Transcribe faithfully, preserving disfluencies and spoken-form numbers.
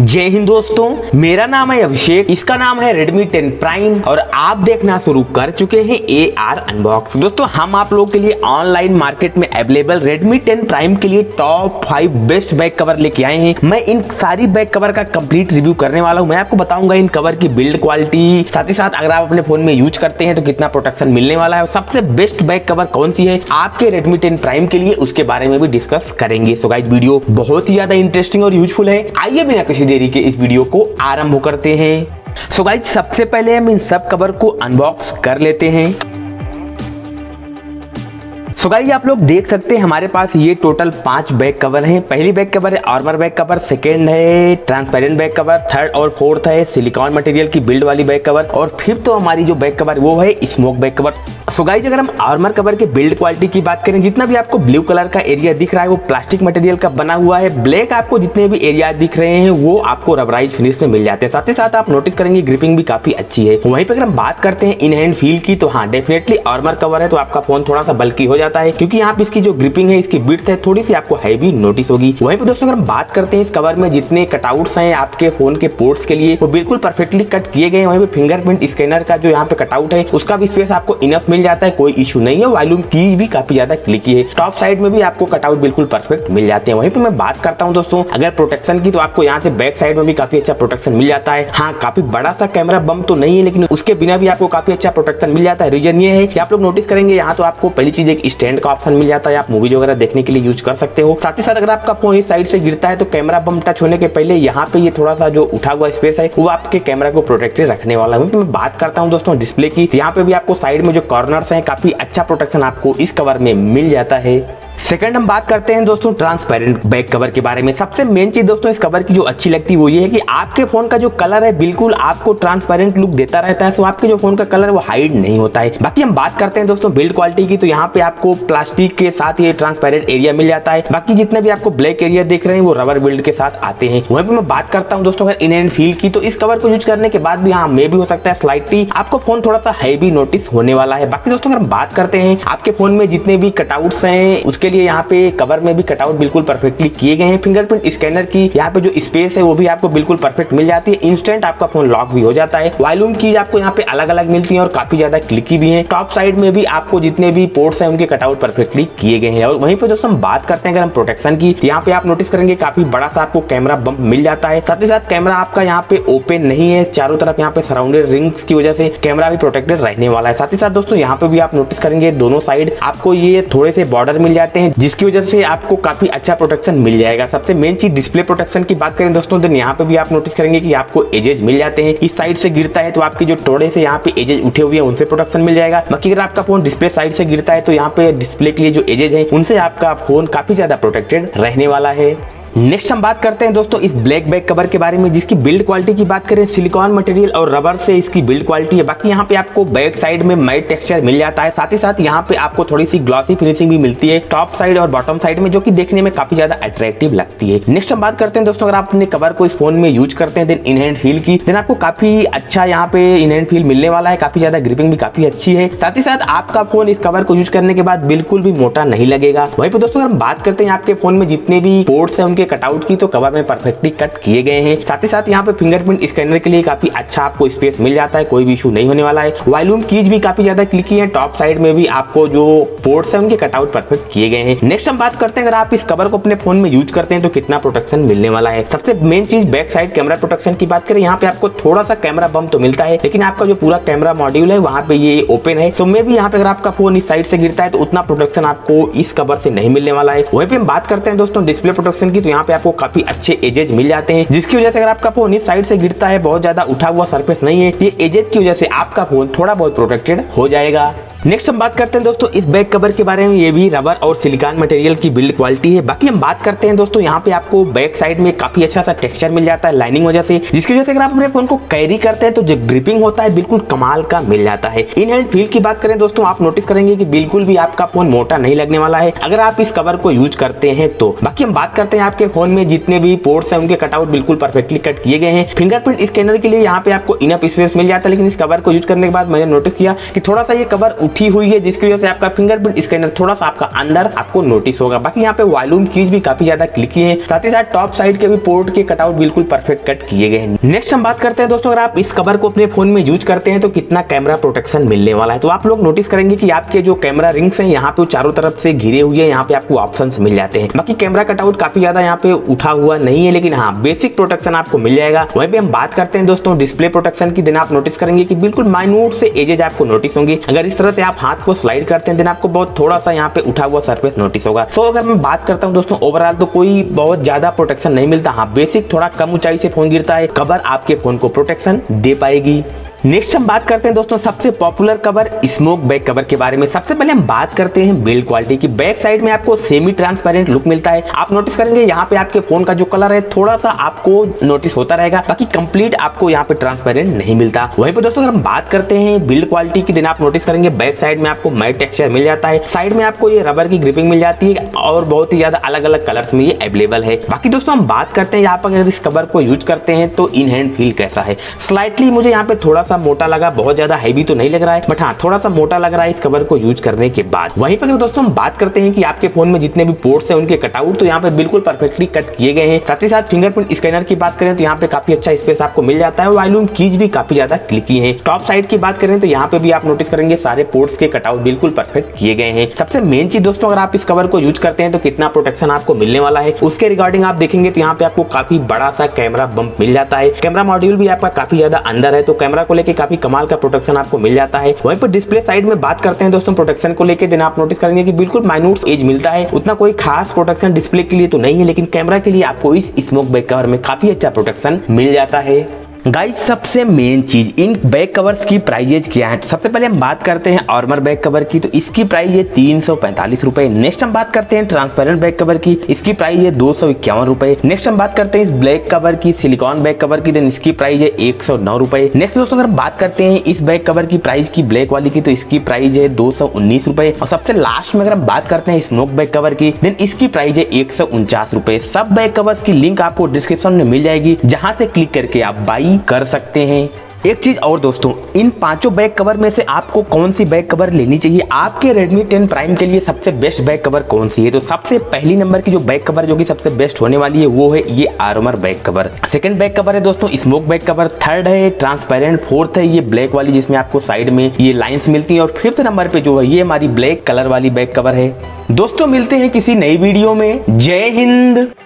जय हिंद दोस्तों, मेरा नाम है अभिषेक, इसका नाम है Redmi टेन Prime और आप देखना शुरू कर चुके हैं A R Unbox। दोस्तों हम आप लोगों के लिए ऑनलाइन मार्केट में अवेलेबल Redmi टेन Prime के लिए top five best back cover लेके आए हैं। मैं इन सारी बैक कवर का कंप्लीट रिव्यू करने वाला हूँ। मैं आपको बताऊंगा इन कवर की बिल्ड क्वालिटी, साथ ही साथ अगर आप अपने फोन में यूज करते हैं तो कितना प्रोटेक्शन मिलने वाला है और सबसे बेस्ट बैक कवर कौन सी है आपके Redmi टेन Prime के लिए, उसके बारे में भी डिस्कस करेंगे। सो गाइस, वीडियो बहुत ही ज्यादा इंटरेस्टिंग और यूजफुल है। आइए बिना किसी देरी के इस वीडियो को आरंभ करते हैं। सो गाइज, सबसे पहले हम इन सब कवर को अनबॉक्स कर लेते हैं। सो गाइस, आप लोग देख सकते हैं हमारे पास ये टोटल पांच बैक कवर हैं। पहली बैक कवर है आर्मर बैक कवर, सेकंड है ट्रांसपेरेंट बैक कवर, थर्ड और फोर्थ है सिलिकॉन मटेरियल की बिल्ड वाली बैक कवर और फिफ्थ तो हमारी जो बैक कवर वो है smoke back cover. So guys, अगर हम आर्मर कवर के बिल्ड क्वालिटी की बात करें, जितना भी आपको ब्लू कलर का एरिया दिख रहा है वो प्लास्टिक मटेरियल का बना हुआ है। ब्लैक आपको जितने भी एरिया दिख रहे हैं वो आपको रबराइज फिनिश में मिल जाते हैं। साथ ही साथ आप नोटिस करेंगे ग्रिपिंग भी काफी अच्छी है। वहीं पर अगर हम बात करते हैं इन हैंड फील की, तो हाँ डेफिनेटली आर्मर कवर है तो आपका फोन थोड़ा सा बल्कि हो जाता है, क्योंकि यहाँ पे इसकी जो ग्रिपिंग है, इसकी विड्थ है, थोड़ी सी आपको हैवी नोटिस होगी। वहीं पे दोस्तों अगर हम बात करते हैं इस कवर में जितने कटआउट्स हैं आपके फोन के पोर्ट्स के लिए वो बिल्कुल परफेक्टली कट किए गए हैं। वहीं पे फिंगरप्रिंट स्कैनर का जो यहाँ पे कटआउट है उसका भी स्पेस आपको इनफ मिल जाता है, कोई इशू नहीं है। वॉल्यूम की भी काफी ज्यादा क्लिक है, टॉप साइड में भी आपको कटआउट बिल्कुल परफेक्ट मिल जाते हैं। वहीं पे मैं बात करता हूँ दोस्तों अगर प्रोटेक्शन की, तो आपको यहाँ से बैक साइड में भी काफी अच्छा प्रोटेक्शन मिल जाता है। हाँ, काफी बड़ा सा कैमरा बम तो नहीं है, लेकिन उसके बिना भी आपको काफी अच्छा प्रोटेक्शन मिल जाता है। रीजन ये है कि आप लोग नोटिस करेंगे यहाँ तो आपको पहली चीज एक स्टैंड का ऑप्शन मिल जाता है, आप मूवीज वगैरह देखने के लिए यूज कर सकते हो। साथ ही साथ अगर आपका फोन इस साइड से गिरता है तो कैमरा बम टच होने के पहले यहाँ पे ये थोड़ा सा जो उठा हुआ स्पेस है वो आपके कैमरा को प्रोटेक्टेड रखने वाला है। मैं बात करता हूँ दोस्तों डिस्प्ले की, तो यहाँ पे भी आपको साइड में जो कॉर्नर्स हैं काफी अच्छा प्रोटेक्शन आपको इस कवर में मिल जाता है। सेकंड हम बात करते हैं दोस्तों ट्रांसपेरेंट बैक कवर के बारे में। सबसे मेन चीज दोस्तों इस कवर की जो अच्छी लगती है वो ये है कि आपके फोन का जो कलर है बिल्कुल आपको ट्रांसपेरेंट लुक देता रहता है। सो आपके जो फोन का कलर वो हाइड नहीं होता है। बाकी हम बात करते हैं दोस्तों बिल्ड क्वालिटी की, तो यहाँ पे आपको प्लास्टिक के साथ ये ट्रांसपेरेंट एरिया मिल जाता है। बाकी जितने भी आपको ब्लैक एरिया देख रहे हैं वो रबर बिल्ड के साथ आते हैं। वहीं पर मैं बात करता हूँ दोस्तों अगर इन हैंड फील की, तो इस कवर को यूज करने के बाद भी हाँ मे भी हो सकता है स्लाइटली आपको फोन थोड़ा सा हैवी नोटिस होने वाला है। बाकी दोस्तों अगर हम बात करते हैं आपके फोन में जितने भी कटआउट्स हैं उसके लिए यहाँ पे कवर में भी कटआउट बिल्कुल परफेक्टली किए गए हैं। फिंगरप्रिंट स्कैनर की यहाँ पे जो स्पेस है वो भी आपको बिल्कुल परफेक्ट मिल जाती है। इंस्टेंट आपका फोन लॉक भी हो जाता है। वॉल्यूम की आपको यहाँ पे अलग अलग मिलती है और काफी ज्यादा क्लिकी भी है। टॉप साइड में भी आपको जितने भी पोर्ट्स हैं उनके कटआउट परफेक्टली किए गए हैं। और वहीं पे दोस्तों हम बात करते हैं अगर हम प्रोटेक्शन की, यहाँ पे आप नोटिस करेंगे काफी बड़ा सा आपको कैमरा बम्प मिल जाता है। साथ ही साथ कैमरा आपका यहाँ पे ओपन नहीं है, चारों तरफ यहाँ पे सराउंडेड रिंग्स की वजह से कैमरा भी प्रोटेक्टेड रहने वाला है। साथ ही साथ दोस्तों यहाँ पे भी आप नोटिस करेंगे दोनों साइड आपको ये थोड़े से बॉर्डर मिल जाते हैं, जिसकी वजह से आपको काफी अच्छा प्रोटेक्शन मिल जाएगा। सबसे मेन चीज डिस्प्ले प्रोटेक्शन की बात करें दोस्तों, यहाँ पे भी आप नोटिस करेंगे कि आपको एजेज मिल जाते हैं। इस साइड से गिरता है तो आपके जो थोड़े से यहाँ पे एजेज उठे हुए हैं उनसे प्रोटेक्शन मिल जाएगा। बाकी अगर आपका फोन डिस्प्ले साइड से गिरता है तो यहाँ पे डिस्प्ले के लिए जो एजेज है उनसे आपका फोन काफी ज्यादा प्रोटेक्टेड रहने वाला है। नेक्स्ट हम बात करते हैं दोस्तों इस ब्लैक बैक कवर के बारे में, जिसकी बिल्ड क्वालिटी की बात करें सिलिकॉन मटेरियल और रबर से इसकी बिल्ड क्वालिटी है। बाकी यहाँ पे आपको बैक साइड में मैट टेक्सचर मिल जाता है। साथ ही साथ यहाँ पे आपको थोड़ी सी ग्लॉसी फिनिशिंग भी मिलती है टॉप साइड और बॉटम साइड में, जो कि देखने में काफी ज्यादा अट्रैक्टिव लगती है। नेक्स्ट हम बात करते हैं दोस्तों अगर आप अपने कवर को इस फोन में यूज करते हैं देन इन हैंड फील की, देन आपको काफी अच्छा यहाँ पे इन हैंड फील मिलने वाला है। काफी ज्यादा ग्रिपिंग भी काफी अच्छी है। साथ ही साथ आपका फोन इस कवर को यूज करने के बाद बिल्कुल भी मोटा नहीं लगेगा। वहीं पर दोस्तों अगर हम बात करते हैं आपके फोन में जितने भी पोर्ट्स हैं कटआउट की, तो कवर में परफेक्टली कट किए गए हैं। साथ ही साथ यहाँ पे फिंगरप्रिंट स्कैनर के लिए काफी अच्छा आपको स्पेस मिल जाता है, कोई भी इशू नहीं होने वाला है। वॉल्यूम कीज भी काफी ज्यादा क्लिकी है, टॉप साइड में भी आपको जो पोर्ट्स हैं उनके कटआउट परफेक्ट किए गए हैं। नेक्स्ट हम बात करते हैं अगर आप इस कवर को अपने फोन में यूज करते हैं तो कितना प्रोटेक्शन मिलने वाला है। सबसे मेन चीज बैक साइड कैमरा प्रोटेक्शन की बात करें, यहाँ पे आपको थोड़ा सा कैमरा बम्प तो मिलता है, लेकिन आपका जो पूरा कैमरा मॉड्यूल है वहाँ पे ये ओपन है। तो मे भी यहाँ पे अगर आपका फोन इस साइड से गिरता है तो उतना प्रोटेक्शन आपको इस कवर से नहीं मिलने वाला है। वहीं पे हम बात करते हैं दोस्तों डिस्प्ले प्रोटेक्शन की, यहाँ पे आपको काफी अच्छे एजेज मिल जाते हैं, जिसकी वजह से अगर आपका फोन इस साइड से गिरता है बहुत ज्यादा उठा हुआ सरफेस नहीं है, ये एजेज की वजह से आपका फोन थोड़ा बहुत प्रोटेक्टेड हो जाएगा। नेक्स्ट हम बात करते हैं दोस्तों इस बैक कवर के बारे में, ये भी रबर और सिलिकॉन मटेरियल की बिल्ड क्वालिटी है। बाकी हम बात करते हैं दोस्तों यहाँ पे आपको बैक साइड में काफी अच्छा सा टेक्सचर मिल जाता है लाइनिंग वजह से, जिसकी वजह से अगर आप अपने फोन को कैरी करते हैं तो जो ग्रिपिंग होता है बिल्कुल कमाल का मिल जाता है। इन हैंड फील की बात करें दोस्तों, आप नोटिस करेंगे कि बिल्कुल भी आपका फोन मोटा नहीं लगने वाला है अगर आप इस कवर को यूज करते हैं तो। बाकी हम बात करते हैं आपके फोन में जितने भी पोर्ट्स हैं उनके कटआउट बिल्कुल परफेक्टली कट किए गए हैं। फिंगरप्रिंट स्कैनर के लिए यहाँ पे आपको इनफ स्पेस मिल जाता है, लेकिन इस कवर को यूज करने के बाद मैंने नोटिस किया कि थोड़ा सा ये कवर उठी हुई है, जिसकी वजह से आपका फिंगरप्रिंट स्कैनर थोड़ा सा आपका अंदर आपको नोटिस होगा। बाकी यहाँ पे वॉल्यूम कीज भी काफी ज्यादा क्लिक है, साथ ही साथ टॉप साइड के भी पोर्ट के कटआउट बिल्कुल परफेक्ट कट किए गए हैं। नेक्स्ट हम बात करते हैं दोस्तों, अगर आप इस कवर को अपने फोन में यूज करते हैं तो कितना कैमरा प्रोटेक्शन मिलने वाला है। तो आप लोग नोटिस करेंगे कि आपके जो कैमरा रिंग्स हैं यहाँ पे चारों तरफ से घिरे हुए, यहाँ पे आपको ऑप्शंस मिल जाते हैं। बाकी कैमरा कटआउट काफी ज्यादा यहाँ पे उठा हुआ नहीं है, लेकिन हाँ बेसिक प्रोटेक्शन आपको मिल जाएगा। वहीं पे हम बात करते हैं दोस्तों डिस्प्ले प्रोटेक्शन की, दिन आप नोटिस करेंगे कि बिल्कुल माइन्यूट से एजेज आपको नोटिस होंगी। अगर इस तरह से आप हाथ को स्लाइड करते हैं दिन आपको बहुत थोड़ा सा यहाँ पे उठा हुआ सर्फेस नोटिस होगा। सो अगर मैं बात करता हूँ दोस्तों ओवरऑल तो कोई बहुत ज्यादा प्रोटेक्शन नहीं मिलता, हाँ बेसिक थोड़ा कम ऊंचाई से फोन गिरता है, कवर आपके फोन को प्रोटेक्शन दे पाएगी। नेक्स्ट हम बात करते हैं दोस्तों सबसे popular cover smoke back cover के बारे में। सबसे पहले हम बात करते हैं बिल्ड क्वालिटी की। बैक साइड में आपको सेमी ट्रांसपेरेंट लुक मिलता है, आप नोटिस करेंगे यहाँ पे आपके फोन का जो कलर है थोड़ा सा आपको नोटिस होता रहेगा, बाकी कंप्लीट आपको यहाँ पे ट्रांसपेरेंट नहीं मिलता। वहीं पे दोस्तों अगर हम बात करते हैं बिल्ड क्वालिटी की, दिन आप नोटिस करेंगे बैक साइड में आपको मैट टेक्सचर मिल जाता है, साइड में आपको ये रबर की ग्रिपिंग मिल जाती है और बहुत ही ज्यादा अलग अलग कलर्स में ये अवेलेबल है। बाकी दोस्तों हम बात करते हैं यहाँ पर अगर इस कवर को यूज करते हैं तो इन हैंड फील कैसा है। स्लाइटली मुझे यहाँ पे थोड़ा मोटा लगा, बहुत ज्यादा हैवी तो नहीं लग रहा है, बट हाँ थोड़ा सा मोटा लग रहा है इस कवर को यूज करने के बाद। वहीं पर दोस्तों हम बात करते हैं कि आपके फोन में जितने भी पोर्ट्स हैं उनके कटआउट तो यहाँ पे बिल्कुल परफेक्टली कट किए गए हैं। साथ ही साथ फिंगरप्रिंट स्कैनर की बात करें तो यहाँ पे काफी अच्छा स्पेस आपको मिल जाता है, वॉल्यूम कीज भी काफी ज्यादा क्लिकी है। टॉप साइड की बात करें तो यहाँ पे भी आप नोटिस करेंगे सारे पोर्ट्स के कटआउट बिल्कुल परफेक्ट किए गए हैं। सबसे मेन चीज दोस्तों अगर आप इस कवर को यूज करते हैं तो कितना प्रोटेक्शन आपको मिलने वाला है उसके रिगार्डिंग आप देखेंगे तो यहाँ पे आपको काफी बड़ा सा कैमरा बम्प मिल जाता है। कैमरा मॉड्यूल भी आपका काफी ज्यादा अंदर है तो कैमरा को लेके काफी कमाल का प्रोटेक्शन आपको मिल जाता है। वहीं पर डिस्प्ले साइड में बात करते हैं दोस्तों प्रोटेक्शन को लेके, दिन आप नोटिस करेंगे कि बिल्कुल माइन्यूट एज मिलता है, उतना कोई खास प्रोटेक्शन डिस्प्ले के लिए तो नहीं है, लेकिन कैमरा के लिए आपको इस स्मोक बैक कवर में काफी अच्छा प्रोटेक्शन मिल जाता है। गाइज सबसे मेन चीज इन बैक कवर्स की प्राइजेज क्या है। सबसे पहले हम बात करते हैं आर्मर बैक कवर की, तो इसकी प्राइस है तीन सौ पैंतालीस रुपए। नेक्स्ट हम बात करते हैं ट्रांसपेरेंट बैक कवर की, इसकी प्राइस है दो सौ इक्यावन रुपए। नेक्स्ट हम बात करते हैं इस ब्लैक कवर की सिलिकॉन बैक कवर की, देन इसकी प्राइस है एक सौ नौ रुपए। नेक्स्ट दोस्तों अगर बात करते हैं इस बैक कवर की प्राइस की ब्लैक वाली की तो इसकी प्राइस है दो सौ उन्नीस रुपए। और सबसे लास्ट में अगर हम बात करते हैं स्मोक बैक कवर की, देन इसकी प्राइस है एक सौ उनचास रुपए। सब बैक कवर्स की लिंक आपको डिस्क्रिप्शन में मिल जाएगी, जहाँ से क्लिक करके आप बाई कर सकते हैं। एक चीज और दोस्तों, इन पांचों बैक कवर में से आपको कौन सी बैक कवर लेनी चाहिए, आपके रेडमी टेन प्राइम के लिए सबसे बेस्ट बैक कवर कौन सी है। तो सबसे पहली नंबर की जो बैक कवर जो कि सबसे बेस्ट होने वाली है वो है ये armour back cover. Second back cover है दोस्तों स्मोक बैक कवर, थर्ड है ट्रांसपेरेंट, फोर्थ है ये ब्लैक वाली जिसमें आपको साइड में ये लाइन्स मिलती है, और फिफ्थ नंबर पे जो है ये हमारी ब्लैक कलर वाली बैक कवर है। दोस्तों मिलते हैं किसी नई वीडियो में, जय हिंद।